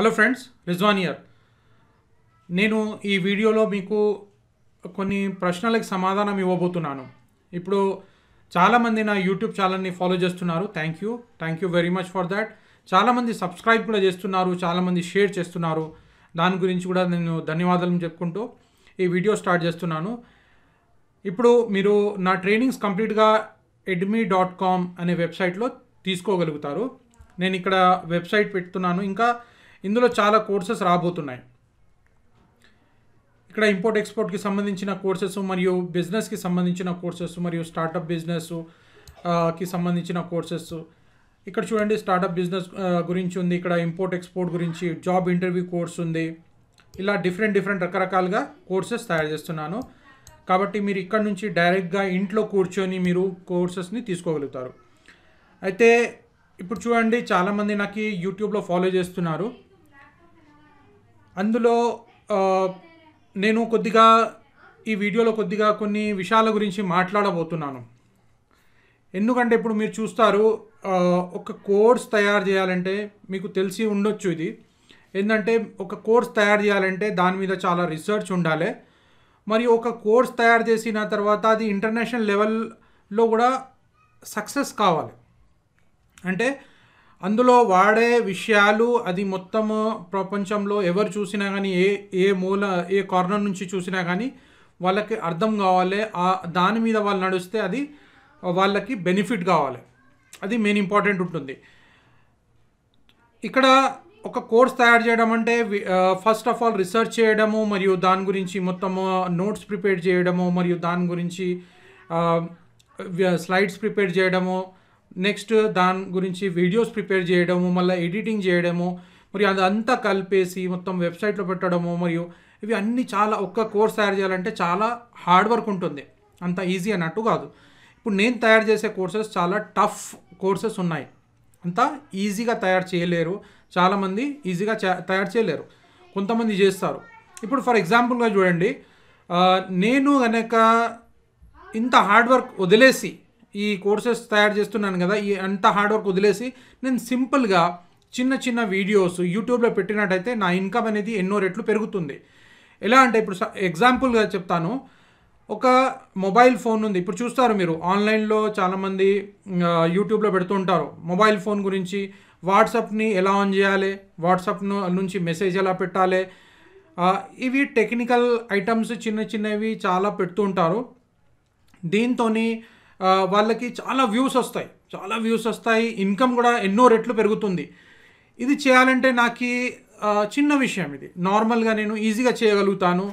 Hello friends Rizwan here नेनु ई वीडियोलो मीकु कोन्नि प्रश्नलकु समाधानं इव्वबोतुन्नानु। इप्पुडु चाला मंदी ना यूट्यूब चैनल नि फॉलो चेस्तुन्नारु। Thank you very much for that. चाला मंदी सब्सक्राइब कूडा चेस्तुन्नारु, चाला मंदी शेर चेस्तुन्नारु, दानि गुरिंचि कूडा नेनु धन्यवादालु चेप्पुकुंटू ई वीडियो स्टार्ट चेस्तुन्नानु। इप्पुडु मीरु ना ट्रेनिंग्स कंप्लीट गा edmi.com अने वेबसाइट लो तीसुकोगलुगुतारु। नेनु इक्कड वेबसाइट पेट्टुन्नानु। इंका इंదులో చాలా కోర్సెస్ రాబోతున్నాయి। ఇక్కడ ఇంపోర్ట్ ఎక్స్‌పోర్ట్ కి సంబంధించిన కోర్సెస్ మరియు బిజినెస్ కి సంబంధించిన కోర్సెస్ మరియు స్టార్టప్ బిజినెస్ కి సంబంధించిన కోర్సెస్। ఇక్కడ చూడండి స్టార్టప్ బిజినెస్ గురించి ఉంది, ఇక్కడ ఇంపోర్ట్ ఎక్స్‌పోర్ట్ గురించి జాబ్ ఇంటర్వ్యూ కోర్స్ ఉంది। ఇలా డిఫరెంట్ రకరకాలుగా కోర్సెస్ తయారు చేస్తున్నాను। కాబట్టి మీరు ఇక్కడ నుంచి డైరెక్ట్ గా ఇంట్లో కూర్చొని మీరు కోర్సెస్ ని తీసుకోగలుగుతారు। అయితే ఇప్పుడు చూడండి చాలా మంది నాకు యూట్యూబ్ లో ఫాలో చేస్తున్నారు। అందులో నేను కొద్దిగా ఈ వీడియోలో కొద్దిగా కొన్ని విషయాల గురించి మాట్లాడబోతున్నాను। ఎందుకంటే ఇప్పుడు మీరు చూస్తారు ఒక కోర్స్ తయారు చేయాలంటే మీకు తెలిసి ఉండొచ్చు। ఇది ఏందంటే ఒక కోర్స్ తయారు చేయాలంటే దాని మీద చాలా రీసెర్చ్ ఉండాలి। మరి ఒక కోర్స్ తయారు చేసిన తర్వాత అది ఇంటర్నేషనల్ లెవెల్ లో కూడా సక్సెస్ కావాలి। అంటే అందులో వాడే విషయాలు అది మొత్తం ప్రపంచంలో ఎవరు చూసినా కానీ ఏ మూల ఏ కార్నర్ నుంచి చూసినా కానీ వాళ్ళకి అర్థం కావాలి। దాని మీద వాళ్ళు నడిస్తే అది వాళ్ళకి బెనిఫిట్ కావాలి। అది మెయిన్ ఇంపార్టెంట్ ఉంటుంది। ఇక్కడ ఒక కోర్స్ తయారు చేయడం అంటే ఫస్ట్ ఆఫ్ ఆల్ రీసెర్చ్ చేయడము మరియు దాని గురించి మొత్తము నోట్స్ ప్రిపేర్ చేయడము మరియు దాని గురించి స్లైడ్స్ ప్రిపేర్ చేయడము, నెక్స్ట్ దాని గురించి వీడియోస్ ప్రిపేర్ చేయడము, మళ్ళీ ఎడిటింగ్ చేయడము, మరి అదంతా కలిపేసి మొత్తం వెబ్సైట్లో పెట్టడము మరియు ఇవి అన్నీ చాలా ఒక్క కోర్స్ తయారు చేయాలంటే చాలా హార్డ్ వర్క్ ఉంటుంది, అంత ఈజీ అన్నట్టు కాదు। ఇప్పుడు నేను తయారు చేసే కోర్సెస్ చాలా టఫ్ కోర్సెస్ ఉన్నాయి, అంత ఈజీగా తయారు చేయలేరు, చాలామంది ఈజీగా తయారు చేయలేరు, కొంతమంది చేస్తారు। ఇప్పుడు ఫర్ ఎగ్జాంపుల్గా చూడండి నేను కనుక ఇంత హార్డ్ వర్క్ వదిలేసి ఈ కోర్సెస్ తయారు చేస్తున్నాను కదా, ఈ అంత హార్డ్ వర్క్ వదిలేసి నేను సింపుల్గా చిన్న వీడియోస్ యూట్యూబ్లో పెట్టినట్టయితే నా ఇన్కమ్ అనేది ఎన్నో రెట్లు పెరుగుతుంది। ఎలా అంటే ఇప్పుడు ఎగ్జాంపుల్గా చెప్తాను, ఒక మొబైల్ ఫోన్ ఉంది। ఇప్పుడు చూస్తారు మీరు ఆన్లైన్లో చాలామంది యూట్యూబ్లో పెడుతూ ఉంటారు మొబైల్ ఫోన్ గురించి, వాట్సాప్ని ఎలా ఆన్ చేయాలి, వాట్సాప్ నుంచి మెసేజ్ ఎలా పెట్టాలి, ఇవి టెక్నికల్ ఐటమ్స్ చిన్నవి చాలా పెడుతూ ఉంటారు। దీంతో వాళ్ళకి చాలా వ్యూస్ వస్తాయి, ఇన్కమ్ కూడా ఎన్నో రెట్లు పెరుగుతుంది। ఇది చేయాలంటే నాకు చిన్న విషయం, ఇది నార్మల్గా నేను ఈజీగా చేయగలుగుతాను।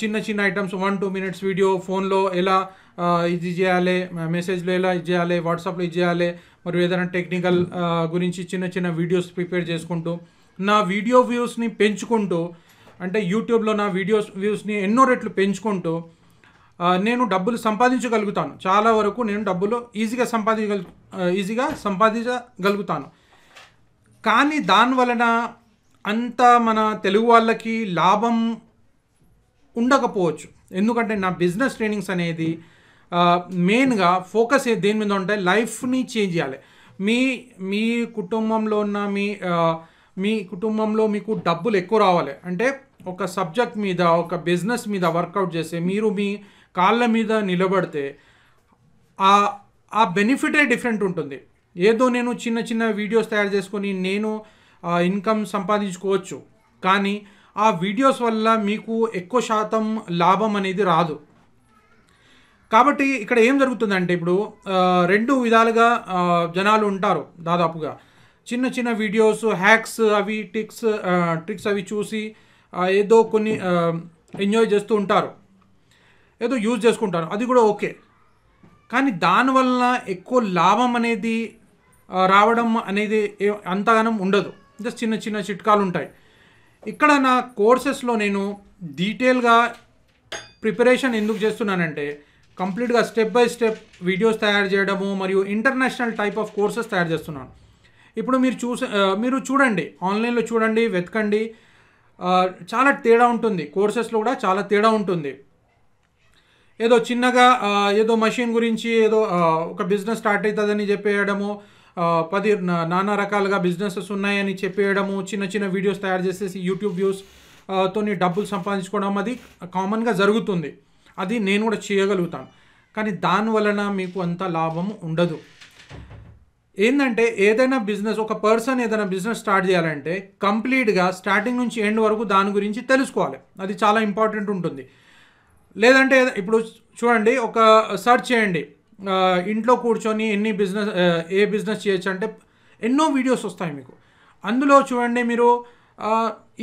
చిన్న ఐటమ్స్ 1-2 మినిట్స్ వీడియో, ఫోన్లో ఎలా ఇది చేయాలి, మెసేజ్లో ఎలా ఇది చేయాలి, వాట్సాప్లో ఇది చేయాలి, మరియు ఏదైనా టెక్నికల్ గురించి చిన్న వీడియోస్ ప్రిపేర్ చేసుకుంటూ నా వీడియో వ్యూస్ని పెంచుకుంటూ, అంటే యూట్యూబ్లో నా వీడియోస్ వ్యూస్ని ఎన్నో రెట్లు పెంచుకుంటూ నేను డబ్బులు సంపాదించగలుగుతాను। చాలా వరకు నేను డబ్బులు ఈజీగా సంపాదించగలుగుతాను। కానీ దానివలన అంత మన తెలుగు వాళ్ళకి లాభం ఉండకపోవచ్చు। ఎందుకంటే నా బిజినెస్ ట్రైనింగ్స్ అనేది మెయిన్గా ఫోకస్ దేని మీద ఉంటాయి, లైఫ్ని చేంజ్ చేయాలి। మీ కుటుంబంలో ఉన్న మీ కుటుంబంలో మీకు డబ్బులు ఎక్కువ రావాలి అంటే ఒక సబ్జెక్ట్ మీద ఒక బిజినెస్ మీద వర్కౌట్ చేస్తే మీరు మీ కాళ్ళ మీద నిలబడితే ఆ బెనిఫిటే డిఫరెంట్ ఉంటుంది। ఏదో నేను చిన్న వీడియోస్ తయారు చేసుకొని నేను ఇన్కమ్ సంపాదించుకోవచ్చు, కానీ ఆ వీడియోస్ వల్ల మీకు ఎక్కువ శాతం లాభం అనేది రాదు। కాబట్టి ఇక్కడ ఏం జరుగుతుందంటే ఇప్పుడు రెండు విధాలుగా జనాలు ఉంటారు దాదాపుగా, చిన్న వీడియోస్ హ్యాక్స్ అవి ట్రిక్స్ అవి చూసి ఏదో కొన్ని ఎంజాయ్ చేస్తూ ఉంటారు, ఏదో యూజ్ చేసుకుంటారు, అది కూడా ఓకే। కానీ దానివల్ల ఎక్కువ లాభం అనేది రావడం అనేది అంతగానం ఉండదు, జస్ట్ చిన్న చిట్కాలు ఉంటాయి। ఇక్కడ నా కోర్సెస్లో నేను డీటెయిల్గా ప్రిపరేషన్ ఎందుకు చేస్తున్నానంటే కంప్లీట్గా స్టెప్ బై స్టెప్ వీడియోస్ తయారు చేయడము మరియు ఇంటర్నేషనల్ టైప్ ఆఫ్ కోర్సెస్ తయారు చేస్తున్నాను। ఇప్పుడు మీరు చూడండి, ఆన్లైన్లో చూడండి, వెతకండి, చాలా తేడా ఉంటుంది, కోర్సెస్లో కూడా చాలా తేడా ఉంటుంది। ఏదో చిన్నగా ఏదో మషిన్ గురించి ఏదో ఒక బిజినెస్ స్టార్ట్ అవుతుందని చెప్పేయడము, పది నానా రకాలుగా బిజినెసెస్ ఉన్నాయని చెప్పేయడము, చిన్న చిన్న వీడియోస్ తయారు చేసేసి యూట్యూబ్ వ్యూస్ తోని డబ్బులు సంపాదించుకోవడం అది కామన్గా జరుగుతుంది. అది నేను కూడా చేయగలుగుతాను. కానీ దానివలన మీకు అంత లాభము ఉండదు. ఏంటంటే ఏదైనా బిజినెస్, ఒక పర్సన్ ఏదైనా బిజినెస్ స్టార్ట్ చేయాలంటే కంప్లీట్గా స్టార్టింగ్ నుంచి ఎండ్ వరకు దాని గురించి తెలుసుకోవాలి. అది చాలా ఇంపార్టెంట్ ఉంటుంది. లేదంటే ఇప్పుడు చూడండి, ఒక సెర్చ్ చేయండి, ఇంట్లో కూర్చొని ఏ బిజినెస్ చేయొచ్చు అంటే ఎన్నో వీడియోస్ వస్తాయి మీకు. అందులో చూడండి మీరు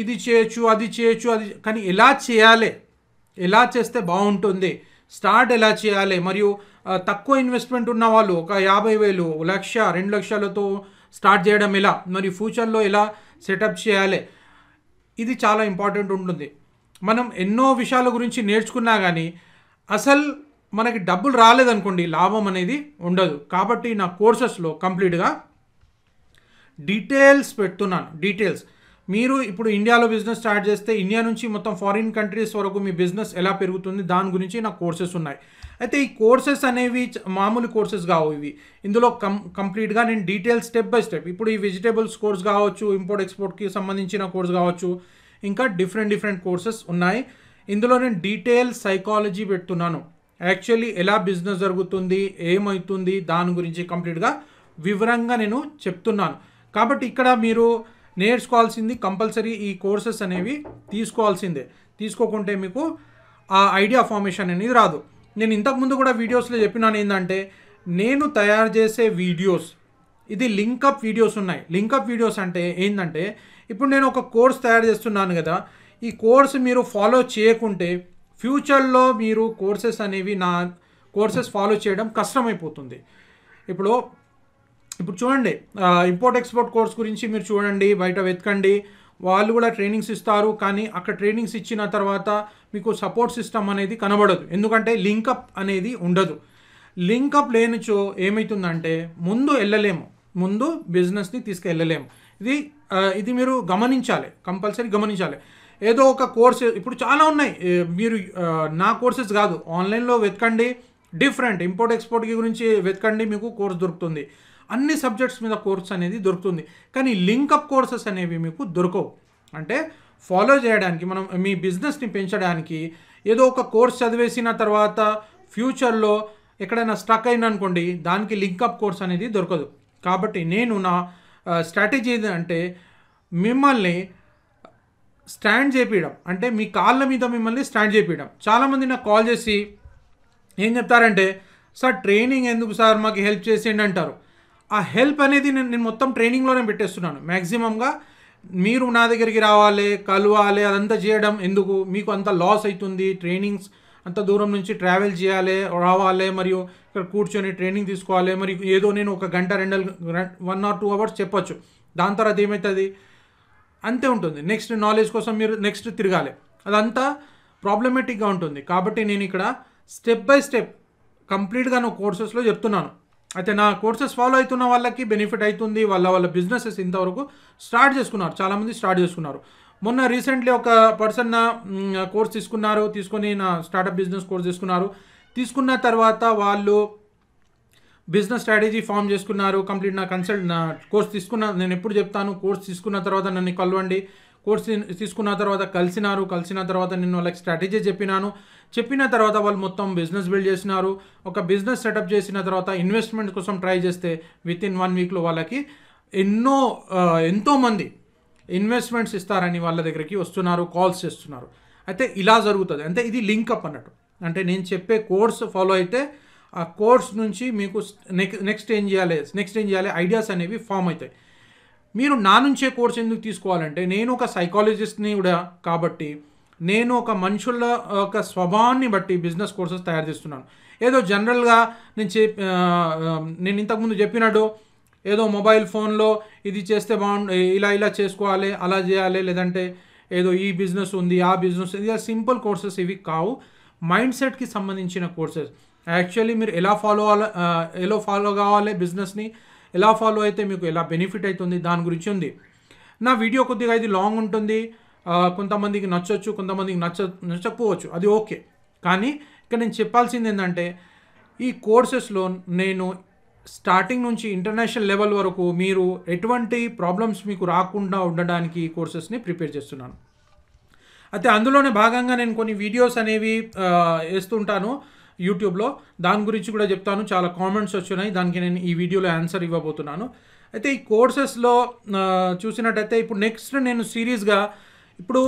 ఇది చేయొచ్చు, అది చేయొచ్చు, అది కానీ ఎలా చేయాలి, ఎలా చేస్తే బాగుంటుంది, స్టార్ట్ ఎలా చేయాలి, మరియు తక్కువ ఇన్వెస్ట్మెంట్ ఉన్న వాళ్ళు ఒక 50,000 1,00,000 2,00,000తో స్టార్ట్ చేయడం ఎలా, మరి ఫ్యూచర్లో ఎలా సెటప్ చేయాలి, ఇది చాలా ఇంపార్టెంట్ ఉంటుంది. మనం ఎన్నో విషయాల గురించి నేర్చుకున్నా కానీ అసలు మనకి డబ్బులు రాలేదనుకోండి, లాభం అనేది ఉండదు. కాబట్టి నా కోర్సెస్లో కంప్లీట్గా డీటెయిల్స్ పెడుతున్నాను. డీటెయిల్స్ మీరు ఇప్పుడు ఇండియాలో బిజినెస్ స్టార్ట్ చేస్తే ఇండియా నుంచి మొత్తం ఫారిన్ కంట్రీస్ వరకు మీ బిజినెస్ ఎలా పెరుగుతుంది దాని గురించి నా కోర్సెస్ ఉన్నాయి. అయితే ఈ కోర్సెస్ అనేవి మామూలు కోర్సెస్ కావు. ఇవి ఇందులో కంప్లీట్గా నేను డీటెయిల్స్ స్టెప్ బై స్టెప్, ఇప్పుడు ఈ వెజిటేబుల్స్ కోర్స్ కావచ్చు, ఇంపోర్ట్ ఎక్స్పోర్ట్కి సంబంధించిన కోర్స్ కావచ్చు, ఇంకా డిఫరెంట్ కోర్సెస్ ఉన్నాయి. ఇందులో నేను డీటెయిల్ సైకాలజీ పెడుతున్నాను. యాక్చువల్లీ ఎలా బిజినెస్ జరుగుతుంది, ఏమవుతుంది, దాని గురించి కంప్లీట్గా వివరంగా నేను చెప్తున్నాను. కాబట్టి ఇక్కడ మీరు నేర్చుకోవాల్సింది కంపల్సరీ ఈ కోర్సెస్ అనేవి తీసుకోవాల్సిందే. తీసుకోకుంటే మీకు ఆ ఐడియా ఫార్మేషన్ అనేది రాదు. నేను ఇంతకుముందు కూడా వీడియోస్లో చెప్పినాను ఏంటంటే, నేను తయారు చేసే వీడియోస్, ఇది లింకప్ వీడియోస్ ఉన్నాయి. లింకప్ వీడియోస్ అంటే ఏంటంటే, ఇప్పుడు నేను ఒక కోర్స్ తయారు చేస్తున్నాను కదా, ఈ కోర్స్ మీరు ఫాలో చేయకుంటే ఫ్యూచర్లో మీరు కోర్సెస్ అనేవి నా కోర్సెస్ ఫాలో చేయడం కష్టమైపోతుంది. ఇప్పుడు చూడండి, ఇంపోర్ట్ ఎక్స్పోర్ట్ కోర్స్ గురించి మీరు చూడండి, బయట వెతకండి, వాళ్ళు కూడా ట్రైనింగ్స్ ఇస్తారు. కానీ అక్కడ ట్రైనింగ్స్ ఇచ్చిన తర్వాత మీకు సపోర్ట్ సిస్టమ్ అనేది కనబడదు, ఎందుకంటే లింకప్ అనేది ఉండదు. లింకప్ లేనిచో ఏమవుతుందంటే ముందు వెళ్ళలేము, ముందు బిజినెస్ని తీసుకెళ్ళలేము. ఇది మీరు గమనించాలి, కంపల్సరీ గమనించాలి. ఏదో ఒక కోర్స్ ఇప్పుడు చాలా ఉన్నాయి, మీరు నా కోర్సెస్ కాదు, ఆన్లైన్లో వెతకండి, డిఫరెంట్ ఇంపోర్ట్ ఎక్స్పోర్ట్ గురించి వెతకండి, మీకు కోర్స్ దొరుకుతుంది. అన్ని సబ్జెక్ట్స్ మీద కోర్స్ అనేది దొరుకుతుంది. కానీ లింకప్ కోర్సెస్ అనేవి మీకు దొరకవు. అంటే ఫాలో చేయడానికి, మనం మీ బిజినెస్ని పెంచడానికి ఏదో ఒక కోర్స్ చదివేసిన తర్వాత ఫ్యూచర్లో ఎక్కడైనా స్టక్ అయినా అనుకోండి, దానికి లింకప్ కోర్స్ అనేది దొరకదు. కాబట్టి నేను నా స్ట్రాటజీ అంటే మిమ్మల్ని స్టాండ్ చేపించడం, అంటే మీ కాళ్ళ మీద మిమ్మల్ని స్టాండ్ చేపించడం. చాలామంది నాకు కాల్ చేసి ఏం చెప్తారంటే, సార్ ట్రైనింగ్ ఎందుకు సార్, మాకు హెల్ప్ చేసేయండి అంటారు. ఆ హెల్ప్ అనేది నేను మొత్తం ట్రైనింగ్లోనే పెట్టేస్తున్నాను. మ్యాక్సిమంగా మీరు నా దగ్గరికి రావాలి, కలవాలి, అదంతా చేయడం ఎందుకు, మీకు అంత లాస్ అవుతుంది. ట్రైనింగ్స్ అంత దూరం నుంచి ట్రావెల్ చేయాలి, రావాలి, మరియు ఇక్కడ కూర్చొని ట్రైనింగ్ తీసుకోవాలి, మరియు ఏదో నేను ఒక గంట 1 or 2 hours చెప్పొచ్చు, దాని తర్వాత ఏమవుతుంది, అంతే ఉంటుంది. నెక్స్ట్ నాలెడ్జ్ కోసం మీరు నెక్స్ట్ తిరగాలి, అదంతా ప్రాబ్లమేటిక్గా ఉంటుంది. కాబట్టి నేను ఇక్కడ స్టెప్ బై స్టెప్ కంప్లీట్గా నా కోర్సెస్లో చెప్తున్నాను. అయితే నా కోర్సెస్ ఫాలో అవుతున్న వాళ్ళకి బెనిఫిట్ అవుతుంది. వాళ్ళ బిజినెసెస్ ఇంతవరకు స్టార్ట్ చేసుకున్నారు, చాలామంది స్టార్ట్ చేసుకున్నారు. మొన్న రీసెంట్లీ ఒక పర్సన్ నా కోర్స్ తీసుకొని నా స్టార్టప్ బిజినెస్ కోర్స్ తీసుకున్నారు. తీసుకున్న తర్వాత వాళ్ళు బిజినెస్ స్ట్రాటజీ ఫామ్ చేసుకున్నారు. కంప్లీట్ నా కోర్స్ తీసుకున్న, నేను ఎప్పుడు చెప్తాను, కోర్స్ తీసుకున్న తర్వాత నన్ను కలవండి. కోర్స్ తీసుకున్న తర్వాత కలిసిన తర్వాత నేను వాళ్ళకి స్ట్రాటజీ చెప్పిన తర్వాత వాళ్ళు మొత్తం బిజినెస్ బిల్డ్ చేసినారు. ఒక బిజినెస్ సెటప్ చేసిన తర్వాత ఇన్వెస్ట్మెంట్ కోసం ట్రై చేస్తే వితిన్ 1 weekలో వాళ్ళకి ఎంతోమంది ఇన్వెస్ట్మెంట్స్ ఇస్తారని వాళ్ళ దగ్గరికి వస్తున్నారు, కాల్స్ చేస్తున్నారు. అయితే ఇలా జరుగుతుంది. అంటే ఇది లింకప్ అన్నట్టు. అంటే నేను చెప్పే కోర్స్ ఫాలో అయితే ఆ కోర్స్ నుంచి మీకు నెక్స్ట్ ఏం చేయాలి ఐడియాస్ అనేవి ఫామ్ అవుతాయి. మీరు నా నుంచే కోర్స్ ఎందుకు తీసుకోవాలంటే, నేను ఒక సైకాలజిస్ట్ని కూడా, కాబట్టి నేను ఒక మనుషుల ఒక స్వభావాన్ని బట్టి బిజినెస్ కోర్సెస్ తయారు చేస్తున్నాను. ఏదో జనరల్గా నేను ఇంతకుముందు చెప్పినట్టు ఏదో మొబైల్ ఫోన్లో ఇది చేస్తే ఇలా చేసుకోవాలి, అలా చేయాలి, లేదంటే ఏదో ఈ బిజినెస్ ఉంది, ఆ బిజినెస్ ఉంది, ఇలా సింపుల్ కోర్సెస్ ఇవి కావు. మైండ్ సెట్కి సంబంధించిన కోర్సెస్. యాక్చువల్లీ మీరు ఎలా ఫాలో కావాలి, బిజినెస్ని ఎలా ఫాలో అయితే మీకు ఎలా బెనిఫిట్ అవుతుంది దాని గురించి ఉంది. నా వీడియో కొద్దిగా ఇది లాంగ్ ఉంటుంది, కొంతమందికి నచ్చవచ్చు, కొంతమందికి నచ్చకపోవచ్చు, అది ఓకే. కానీ ఇక్కడ నేను చెప్పాల్సింది ఏంటంటే, ఈ కోర్సెస్లో నేను స్టార్టింగ్ నుంచి ఇంటర్నేషనల్ లెవెల్ వరకు మీరు ఎటువంటి ప్రాబ్లమ్స్ మీకు రాకుండా ఉండడానికి ఈ కోర్సెస్ని ప్రిపేర్ చేస్తున్నాను. అయితే అందులోనే భాగంగా నేను కొన్ని వీడియోస్ అనేవి వేస్తుంటాను యూట్యూబ్లో, దాని గురించి కూడా చెప్తాను. చాలా కామెంట్స్ వచ్చినాయి, దానికి నేను ఈ వీడియోలో ఆన్సర్ ఇవ్వబోతున్నాను. అయితే ఈ కోర్సెస్లో చూసినట్టయితే ఇప్పుడు నెక్స్ట్ నేను సిరీస్గా ఇప్పుడు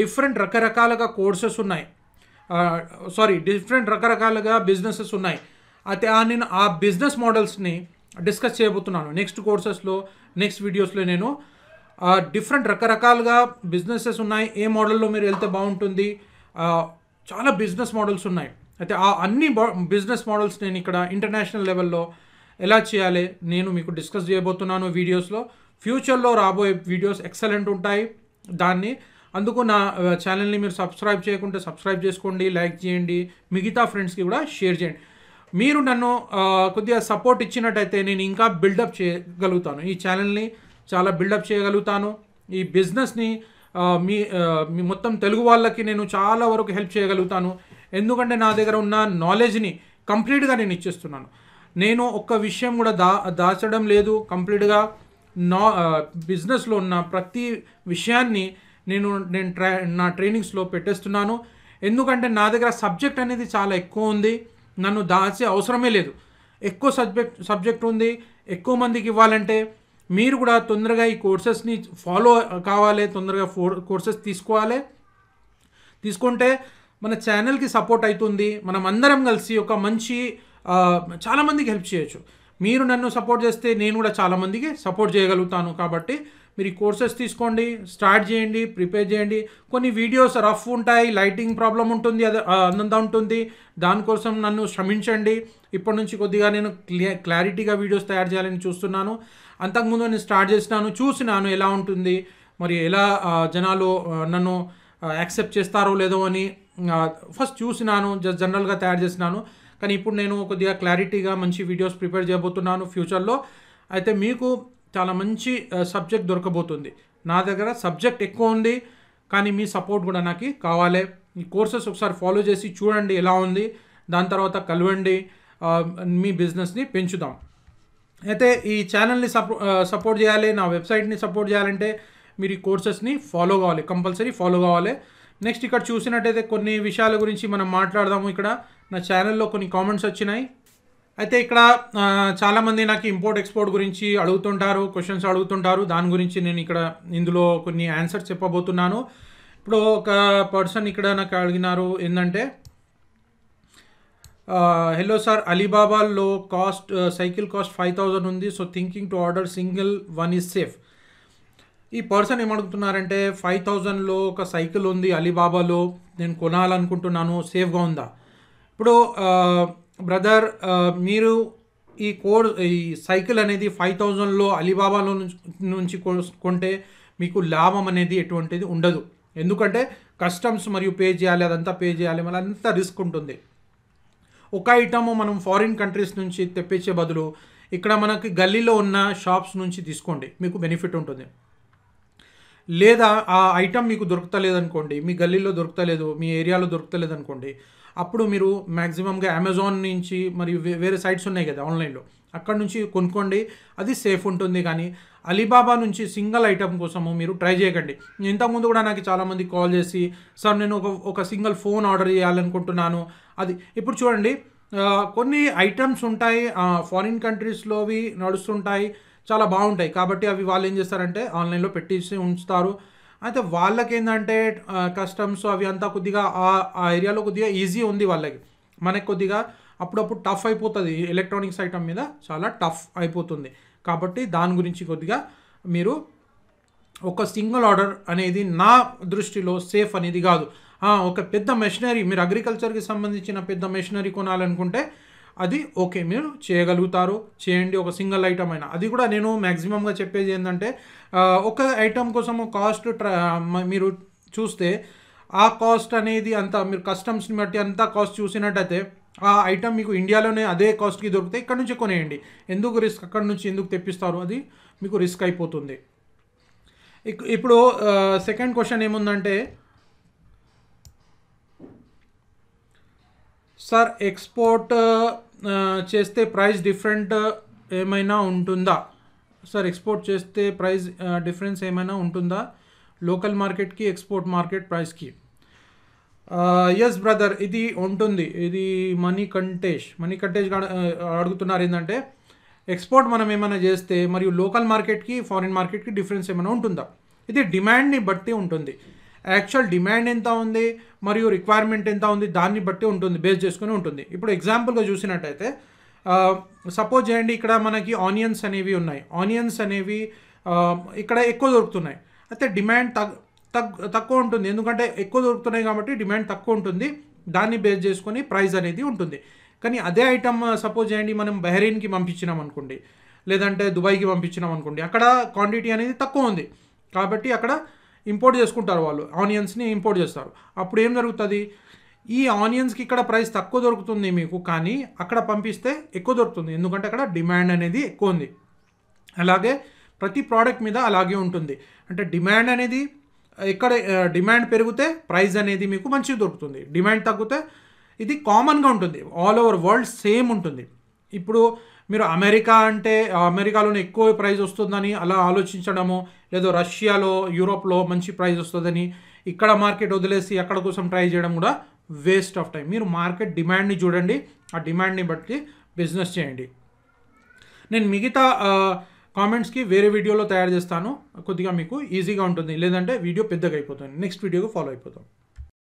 డిఫరెంట్ రకరకాలుగా కోర్సెస్ ఉన్నాయి, డిఫరెంట్ రకరకాలుగా బిజినెసెస్ ఉన్నాయి. అయితే నేను ఆ బిజినెస్ మోడల్స్ని డిస్కస్ చేయబోతున్నాను నెక్స్ట్ కోర్సెస్లో, నెక్స్ట్ వీడియోస్లో. నేను డిఫరెంట్ రకరకాలుగా బిజినెసెస్ ఉన్నాయి, ఏ మోడల్లో మీరు వెళ్తే బాగుంటుంది, చాలా బిజినెస్ మోడల్స్ ఉన్నాయి. అయితే ఆ అన్ని బిజినెస్ మోడల్స్ నేను ఇక్కడ ఇంటర్నేషనల్ లెవెల్లో ఎలా చేయాలి నేను మీకు డిస్కస్ చేయబోతున్నాను వీడియోస్లో. ఫ్యూచర్లో రాబోయే వీడియోస్ ఎక్సలెంట్ ఉంటాయి. దాన్ని అందుకు నా ఛానల్ని మీరు సబ్స్క్రైబ్ చేయకుంటే సబ్స్క్రైబ్ చేసుకోండి, లైక్ చేయండి, మిగతా ఫ్రెండ్స్కి కూడా షేర్ చేయండి. మీరు నన్ను కొద్దిగా సపోర్ట్ ఇచ్చినట్టయితే నేను ఇంకా బిల్డప్ చేయగలుగుతాను, ఈ ఛానల్ని చాలా బిల్డప్ చేయగలుగుతాను, ఈ బిజినెస్ని మీ మొత్తం తెలుగు వాళ్ళకి నేను చాలా వరకు హెల్ప్ చేయగలుగుతాను. ఎందుకంటే నా దగ్గర ఉన్న నాలెడ్జ్ని కంప్లీట్గా నేను ఇచ్చేస్తున్నాను. నేను ఒక్క విషయం కూడా దాచడం లేదు. కంప్లీట్గా బిజినెస్లో ఉన్న ప్రతి విషయాన్ని నేను నా ట్రైనింగ్స్లో పెట్టేస్తున్నాను. ఎందుకంటే నా దగ్గర సబ్జెక్ట్ అనేది చాలా ఎక్కువ ఉంది, నన్ను దాచే అవసరమే లేదు. ఎక్కువ సబ్జెక్ట్ ఉంది, ఎక్కువ మందికి ఇవ్వాలంటే మీరు కూడా తొందరగా ఈ కోర్సెస్ని ఫాలో కావాలి, తొందరగా కోర్సెస్ తీసుకోవాలి. తీసుకుంటే మన ఛానల్కి సపోర్ట్ అవుతుంది. మనం అందరం కలిసి ఒక మంచి చాలామందికి హెల్ప్ చేయొచ్చు. మీరు నన్ను సపోర్ట్ చేస్తే నేను కూడా చాలామందికి సపోర్ట్ చేయగలుగుతాను. కాబట్టి మీరు ఈ కోర్సెస్ తీసుకోండి, స్టార్ట్ చేయండి, ప్రిపేర్ చేయండి. కొన్ని వీడియోస్ రఫ్ ఉంటాయి, లైటింగ్ ప్రాబ్లం ఉంటుంది, అది అందంతా ఉంటుంది. దానికోసం నన్ను క్షమించండి. ఇప్పటి నుంచి కొద్దిగా నేను క్లారిటీగా వీడియోస్ తయారు చేయాలని చూస్తున్నాను. అంతకుముందు నేను స్టార్ట్ చేసినాను, చూసినాను ఎలా ఉంటుంది, మరి ఎలా జనాలు నన్ను యాక్సెప్ట్ చేస్తారో లేదో అని ఫస్ట్ చూసినాను, జస్ట్ జనరల్గా తయారు చేసినాను. కానీ ఇప్పుడు నేను కొద్దిగా క్లారిటీగా మంచి వీడియోస్ ప్రిపేర్ చేయబోతున్నాను ఫ్యూచర్లో. అయితే మీకు చాలా మంచి సబ్జెక్ట్ దొరకబోతుంది. నా దగ్గర సబ్జెక్ట్ ఎక్కువ ఉంది, కానీ మీ సపోర్ట్ కూడా నాకు కావాలి. ఈ కోర్సెస్ ఒకసారి ఫాలో చేసి చూడండి ఎలా ఉంది, దాని తర్వాత కలవండి, మీ బిజినెస్ని పెంచుదాం. అయితే ఈ ఛానల్ని సపోర్ట్ చేయాలి, నా వెబ్సైట్ని సపోర్ట్ చేయాలంటే మీరు ఈ కోర్సెస్ని ఫాలో కావాలి, కంపల్సరీ ఫాలో కావాలి. నెక్స్ట్ ఇక్కడ చూసినట్టయితే కొన్ని విషయాల గురించి మనం మాట్లాడదాము. ఇక్కడ నా ఛానల్లో కొన్ని కామెంట్స్ వచ్చినాయి. అయితే ఇక్కడ చాలామంది నాకు ఇంపోర్ట్ ఎక్స్పోర్ట్ గురించి అడుగుతుంటారు, క్వశ్చన్స్ అడుగుతుంటారు. దాని గురించి నేను ఇక్కడ ఇందులో కొన్ని ఆన్సర్స్ చెప్పబోతున్నాను. ఇప్పుడు ఒక పర్సన్ ఇక్కడ నాకు అడిగినారు ఏంటంటే, హలో సార్, అలీబాబాలో కాస్ట్ సైకిల్ కాస్ట్ 5000 ఉంది, so thinking to order single one is safe. ఈ పర్సన్ ఏమడుగుతున్నారంటే, 5000లో ఒక సైకిల్ ఉంది అలీబాబాలో, నేను కొనాలనుకుంటున్నాను, సేఫ్గా ఉందా? ఇప్పుడు బ్రదర్, మీరు ఈ సైకిల్ అనేది 5000లో అలీబాబాలో నుంచి కొంటే మీకు లాభం అనేది ఎటువంటిది ఉండదు. ఎందుకంటే కస్టమ్స్ మరియు పే చేయాలి, అదంతా పే చేయాలి, మళ్ళీ అంతా రిస్క్ ఉంటుంది. ఒక ఐటమ్ మనం ఫారిన్ కంట్రీస్ నుంచి తెప్పించే బదులు ఇక్కడ మనకి గల్లీలో ఉన్న షాప్స్ నుంచి తీసుకోండి, మీకు బెనిఫిట్ ఉంటుంది. లేదా ఆ ఐటమ్ మీకు దొరుకుతలేదనుకోండి, మీ గల్లీలో దొరుకుతలేదు, మీ ఏరియాలో దొరుకుతలేదనుకోండి, అప్పుడు మీరు మ్యాక్సిమంగా అమెజాన్ నుంచి మరియు వేరే సైట్స్ ఉన్నాయి కదా ఆన్లైన్లో, అక్కడ నుంచి కొనుక్కోండి, అది సేఫ్ ఉంటుంది. కానీ అలీబాబా నుంచి సింగిల్ ఐటమ్ కోసము మీరు ట్రై చేయకండి. ఇంతకుముందు కూడా నాకు చాలామంది కాల్ చేసి, సార్ నేను ఒక సింగిల్ ఫోన్ ఆర్డర్ చేయాలనుకుంటున్నాను, అది ఇప్పుడు చూడండి, కొన్ని ఐటమ్స్ ఉంటాయి ఫారిన్ కంట్రీస్లో, అవి నడుస్తుంటాయి, చాలా బాగుంటాయి. కాబట్టి అవి వాళ్ళు ఏం చేస్తారంటే ఆన్లైన్లో పెట్టేసి ఉంచుతారు. అయితే వాళ్ళకి ఏంటంటే కస్టమ్స్ అవి అంతా కొద్దిగా ఆ ఏరియాలో కొద్దిగా ఈజీ ఉంది వాళ్ళకి, మనకి కొద్దిగా అప్పుడప్పుడు టఫ్ అయిపోతుంది. ఎలక్ట్రానిక్స్ ఐటమ్ మీద చాలా టఫ్ అయిపోతుంది. కాబట్టి దాని గురించి కొద్దిగా మీరు ఒక సింగిల్ ఆర్డర్ అనేది నా దృష్టిలో సేఫ్ అనేది కాదు. ఒక పెద్ద మెషినరీ, మీరు అగ్రికల్చర్కి సంబంధించిన పెద్ద మెషినరీ కొనాలనుకుంటే అది ఓకే, మీరు చేయగలుగుతారు, చేయండి, ఒక సింగిల్ ఐటమ్ అయినా. అది కూడా నేను మ్యాక్సిమంగా చెప్పేది ఏంటంటే, ఒక ఐటమ్ కోసం కాస్ట్ మీరు చూస్తే ఆ కాస్ట్ అనేది అంతా మీరు కస్టమ్స్ని బట్టి అంతా కాస్ట్ చూసినట్టయితే ఆ ఐటమ్ మీకు ఇండియాలోనే అదే కాస్ట్కి దొరికితే ఇక్కడ నుంచి కొనేయండి. ఎందుకు రిస్క్, అక్కడ నుంచి ఎందుకు తెప్పిస్తారు, అది మీకు రిస్క్ అయిపోతుంది. ఇప్పుడు సెకండ్ క్వశ్చన్ ఏముందంటే, సార్ ఎక్స్పోర్ట్ చేస్తే ప్రైస్ డిఫరెంట్ ఏమైనా ఉంటుందా సార్? ఎక్స్పోర్ట్ చేస్తే ప్రైస్ డిఫరెన్స్ ఏమైనా ఉంటుందా లోకల్ మార్కెట్కి ఎక్స్పోర్ట్ మార్కెట్ ప్రైస్కి? ఎస్ బ్రదర్, ఇది ఉంటుంది. ఇది మనీ కంటేష్ అడుగుతున్నారు ఏంటంటే, ఎక్స్పోర్ట్ మనం ఏమైనా చేస్తే మరియు లోకల్ మార్కెట్కి ఫారిన్ మార్కెట్కి డిఫరెన్స్ ఏమైనా ఉంటుందా? ఇది డిమాండ్ని బట్టి ఉంటుంది. యాక్చువల్ డిమాండ్ ఎంత ఉంది మరియు రిక్వైర్మెంట్ ఎంత ఉంది దాన్ని బట్టి ఉంటుంది, బేస్ చేసుకుని ఉంటుంది. ఇప్పుడు ఎగ్జాంపుల్గా చూసినట్టయితే సపోజ్ చేయండి, ఇక్కడ మనకి ఆనియన్స్ అనేవి ఉన్నాయి. ఆనియన్స్ అనేవి ఇక్కడ ఎక్కువ దొరుకుతున్నాయి. అయితే డిమాండ్ తక్కువ ఉంటుంది, ఎందుకంటే ఎక్కువ దొరుకుతున్నాయి కాబట్టి డిమాండ్ తక్కువ ఉంటుంది. దాన్ని బేస్ చేసుకొని ప్రైస్ అనేది ఉంటుంది. కానీ అదే ఐటమ్ సపోజ్ చేయండి మనం బహ్రెయిన్కి పంపించినాం అనుకోండి, లేదంటే దుబాయ్కి పంపించినాం అనుకోండి, అక్కడ క్వాంటిటీ అనేది తక్కువ ఉంది కాబట్టి అక్కడ ఇంపోర్ట్ చేసుకుంటారు వాళ్ళు, ఆనియన్స్ని ఇంపోర్ట్ చేస్తారు. అప్పుడు ఏం జరుగుతుంది, ఈ ఆనియన్స్కి ఇక్కడ ప్రైస్ తక్కువ దొరుకుతుంది మీకు, కానీ అక్కడ పంపిస్తే ఎక్కువ దొరుకుతుంది, ఎందుకంటే అక్కడ డిమాండ్ అనేది ఎక్కువ ఉంది. అలాగే ప్రతి ప్రోడక్ట్ మీద అలాగే ఉంటుంది. అంటే డిమాండ్ అనేది ఎక్కడ డిమాండ్ పెరిగితే ప్రైస్ అనేది మీకు మంచిగా దొరుకుతుంది, డిమాండ్ తగ్గితే ఇది కామన్గా ఉంటుంది, ఆల్ ఓవర్ వరల్డ్ సేమ్ ఉంటుంది. ఇప్పుడు మీరు అమెరికా అంటే అమెరికాలోనే ఎక్కువ ప్రైస్ వస్తుందని అలా ఆలోచించడము, లేదో రష్యాలో యూరోప్లో మంచి ప్రైస్ వస్తుందని ఇక్కడ మార్కెట్ వదిలేసి అక్కడ కోసం ట్రై చేయడం కూడా వేస్ట్ ఆఫ్ టైం. మీరు మార్కెట్ డిమాండ్ని చూడండి, ఆ డిమాండ్ని బట్టి బిజినెస్ చేయండి. నేను మిగతా కామెంట్స్కి వేరే వీడియోలో తయారు చేస్తాను, కొద్దిగా మీకు ఈజీగా ఉంటుంది, లేదంటే వీడియో పెద్దగా అయిపోతుంది, నెక్స్ట్ వీడియోకి ఫాలో అయిపోతాం.